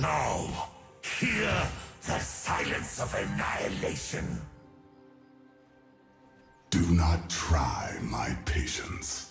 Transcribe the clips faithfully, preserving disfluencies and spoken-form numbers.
Now, hear the silence of annihilation. Do not try my patience.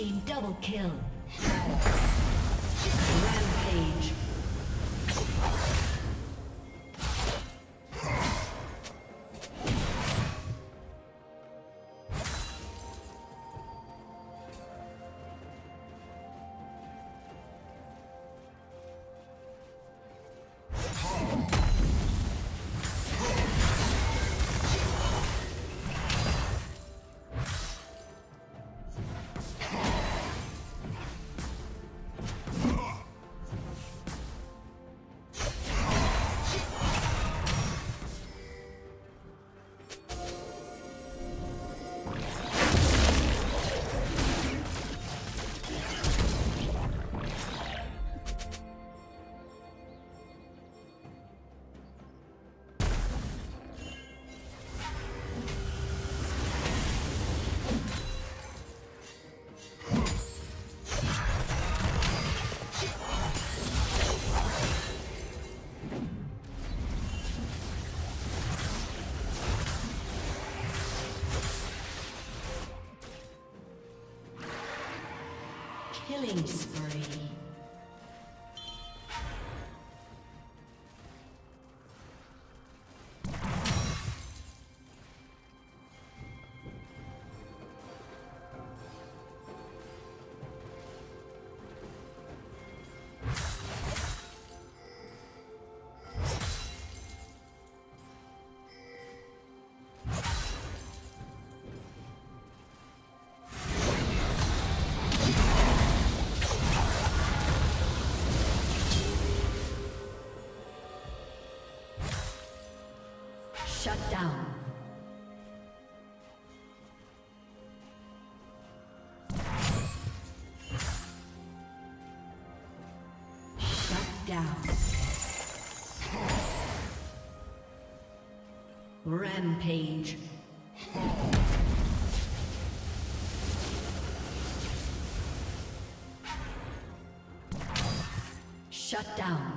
team double kill. Rampage. Killing spree. Shut down. Shut down. Rampage. Shut down.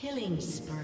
Killing spree.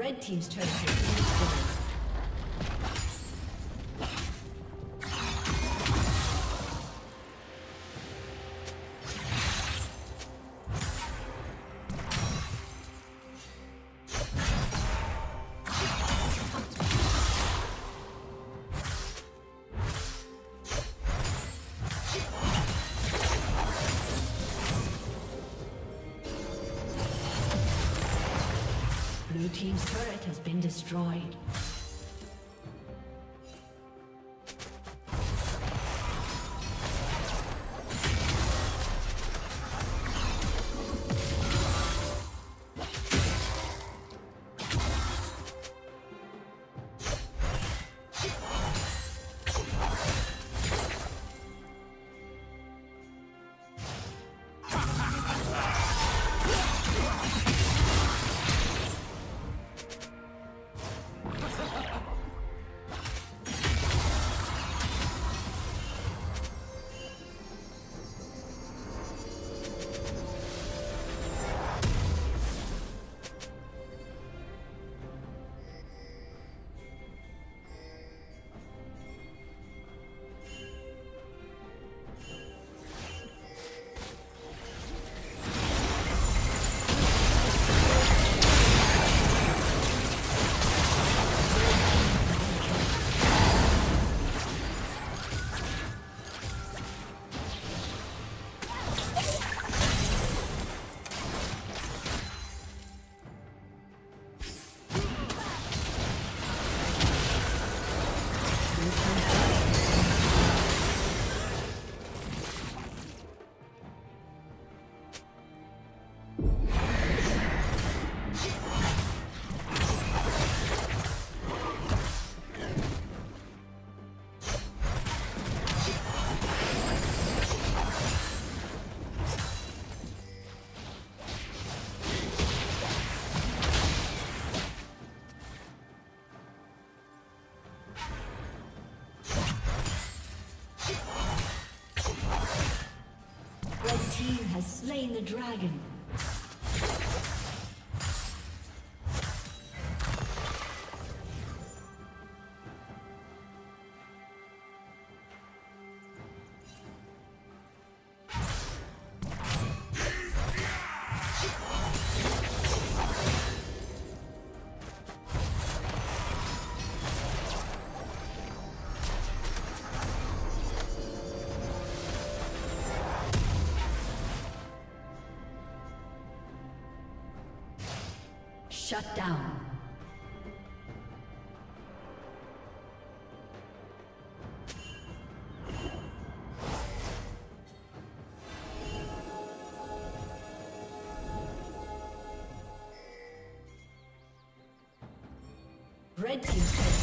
Red team's turret has been destroyed. Blue team's turret has been destroyed. Slain the dragon. Shut down. Red team's turret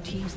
Blue team's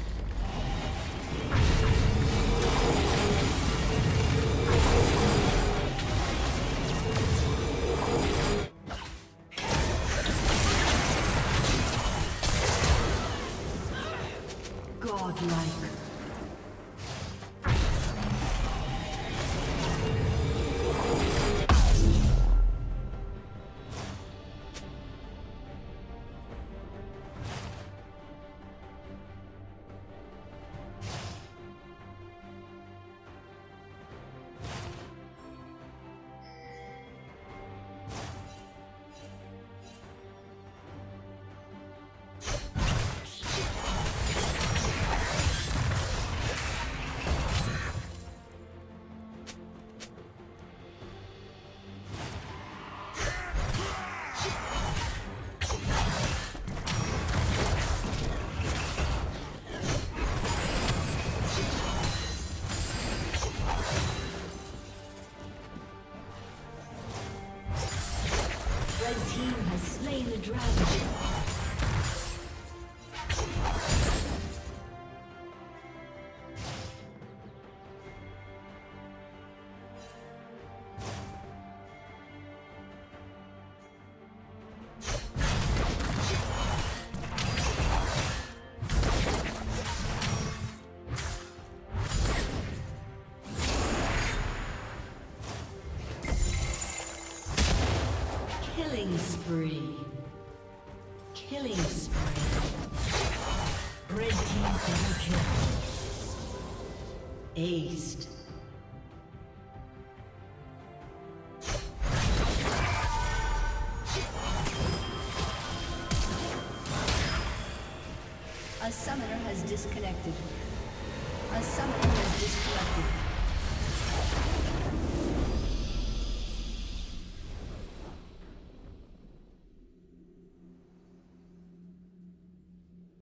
Killing spree. Killing spree. Red team double kill. Aced. A summoner has disconnected. A summoner has disconnected.